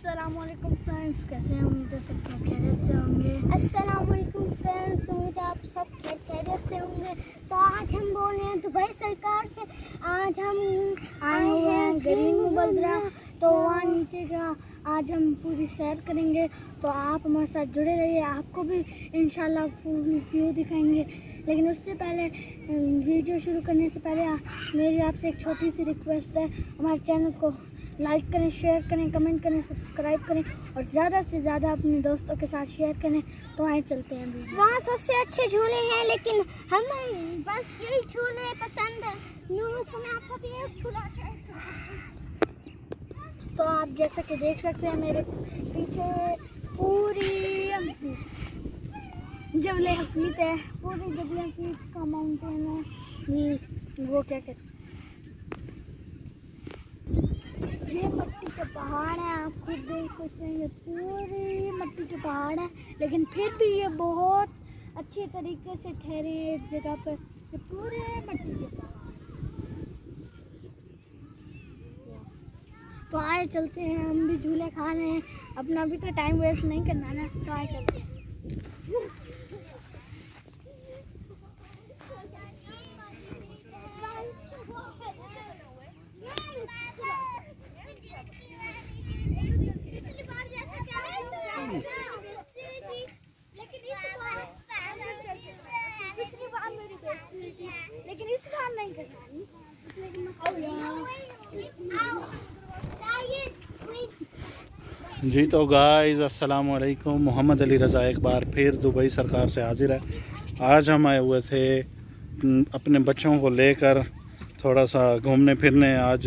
अस्सलामुअलैकुम फ्रेंड्स, कैसे हैं? उम्मीद है सब खैरियत से होंगे। अस्सलामुअलैकुम फ्रेंड्स, उम्मीद है आप सब खैरियत से होंगे। तो आज हम बोल रहे हैं दुबई सरकार से। आज हम आए हैं ग्रीन मुबज़्ज़रह, तो वहाँ नीचे का आज हम पूरी सैर करेंगे। तो आप हमारे साथ जुड़े रहिए, आपको भी इंशाल्लाह फुल व्यू दिखाएंगे। लेकिन उससे पहले, वीडियो शुरू करने से पहले मेरी आपसे एक छोटी सी रिक्वेस्ट है, हमारे चैनल को लाइक करें, शेयर करें, कमेंट करें, सब्सक्राइब करें और ज़्यादा से ज़्यादा अपने दोस्तों के साथ शेयर करें। तो आए चलते हैं। वहाँ सबसे अच्छे झूले हैं, लेकिन हमें बस यही झूले पसंद है। तो आप जैसा कि देख सकते हैं, मेरे पीछे पूरी जबले हफीत है, पूरी जबले हफीत का माउंटेन है। वो क्या कहते हैं, ये मट्टी के पहाड़ हैं, आप खुद देख सकते हैं, ये पूरी मट्टी के पहाड़ हैं। लेकिन फिर भी ये बहुत अच्छे तरीके से ठहरे हैं एक जगह पर। ये पूरे मट्टी के पहाड़। तो आए चलते हैं, हम भी झूले खा रहे हैं, अपना भी तो टाइम वेस्ट नहीं करना ना। तो आए चलते हैं। लेकिन इस बार नहीं करवानी। जी तो गाइस, अस्सलाम वालेकुम, मोहम्मद अली रज़ा एक बार फिर दुबई सरकार से हाजिर है। आज हम आए हुए थे अपने बच्चों को लेकर थोड़ा सा घूमने फिरने। आज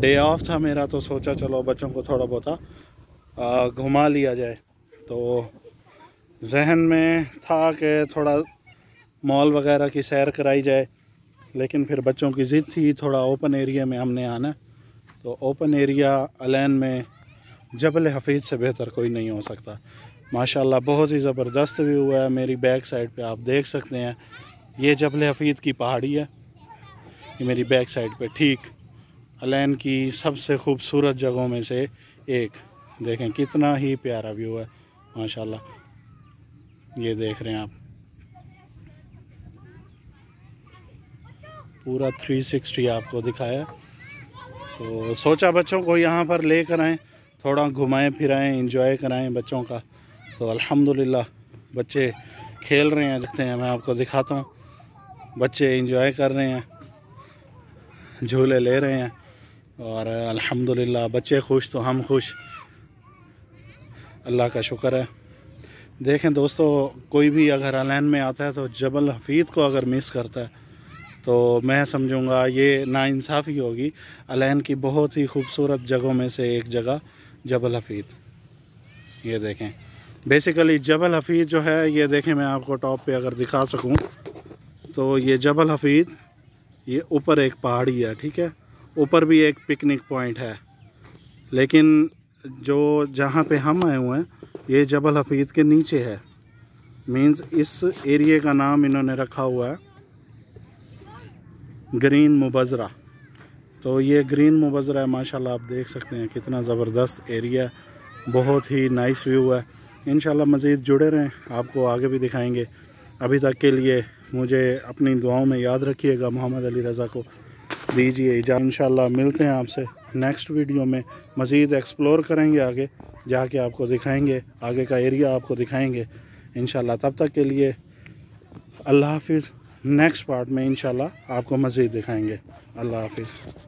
डे ऑफ था मेरा, तो सोचा चलो बच्चों को थोड़ा बहुत घुमा लिया जाए। तो जहन में था कि थोड़ा मॉल वग़ैरह की सैर कराई जाए, लेकिन फिर बच्चों की ज़िद थी थोड़ा ओपन एरिया में हमने आना। तो ओपन एरिया अलैन में जबल हफीद से बेहतर कोई नहीं हो सकता। माशाल्लाह बहुत ही ज़बरदस्त व्यू हुआ है। मेरी बैक साइड पे आप देख सकते हैं, ये जबल हफीद की पहाड़ी है, ये मेरी बैक साइड पे ठीक अलैन की सबसे खूबसूरत जगहों में से एक। देखें कितना ही प्यारा व्यू है माशाल्लाह। ये देख रहे हैं आप, पूरा 360 आपको दिखाया। तो सोचा बच्चों को यहाँ पर ले कर आएँ, थोड़ा घुमाएं फिराएं, इंजॉय कराएं बच्चों का। तो अल्हम्दुलिल्लाह बच्चे खेल रहे हैं, देखते हैं, मैं आपको दिखाता हूँ। बच्चे इंजॉय कर रहे हैं, झूले ले रहे हैं और अल्हम्दुलिल्लाह बच्चे खुश तो हम खुश, अल्लाह का शुक्र है। देखें दोस्तों, कोई भी अगर अलैन में आता है तो जबल हफीद को अगर मिस करता है तो मैं समझूंगा ये नाइंसाफ़ी होगी। अलैन की बहुत ही खूबसूरत जगहों में से एक जगह जबल हफीद। ये देखें, बेसिकली जबल हफीद जो है, ये देखें, मैं आपको टॉप पे अगर दिखा सकूं तो ये जबल हफीद, ये ऊपर एक पहाड़ी है, ठीक है, ऊपर भी एक पिकनिक पॉइंट है। लेकिन जो जहाँ पे हम आए हुए हैं ये जबल हफीद के नीचे है। मीन्स इस एरिए का नाम इन्होंने रखा हुआ है ग्रीन मुबज़रा। तो ये ग्रीन मुबज़रा है माशाल्लाह, आप देख सकते हैं कितना ज़बरदस्त एरिया है, बहुत ही नाइस व्यू है। इंशाल्लाह मज़ीद जुड़े रहें, आपको आगे भी दिखाएंगे। अभी तक के लिए मुझे अपनी दुआओं में याद रखिएगा, मोहम्मद अली रज़ा को दीजिए इजाज़त। इंशाल्लाह मिलते हैं आपसे नेक्स्ट वीडियो में, मज़ीद एक्सप्लोर करेंगे, आगे जाके आपको दिखाएँगे, आगे का एरिया आपको दिखाएँगे इंशाल्लाह। तब तक के लिए अल्लाह हाफिज़। नेक्स्ट पार्ट में इंशाल्लाह आपको मज़ीद दिखाएंगे। अल्लाह हाफिज़।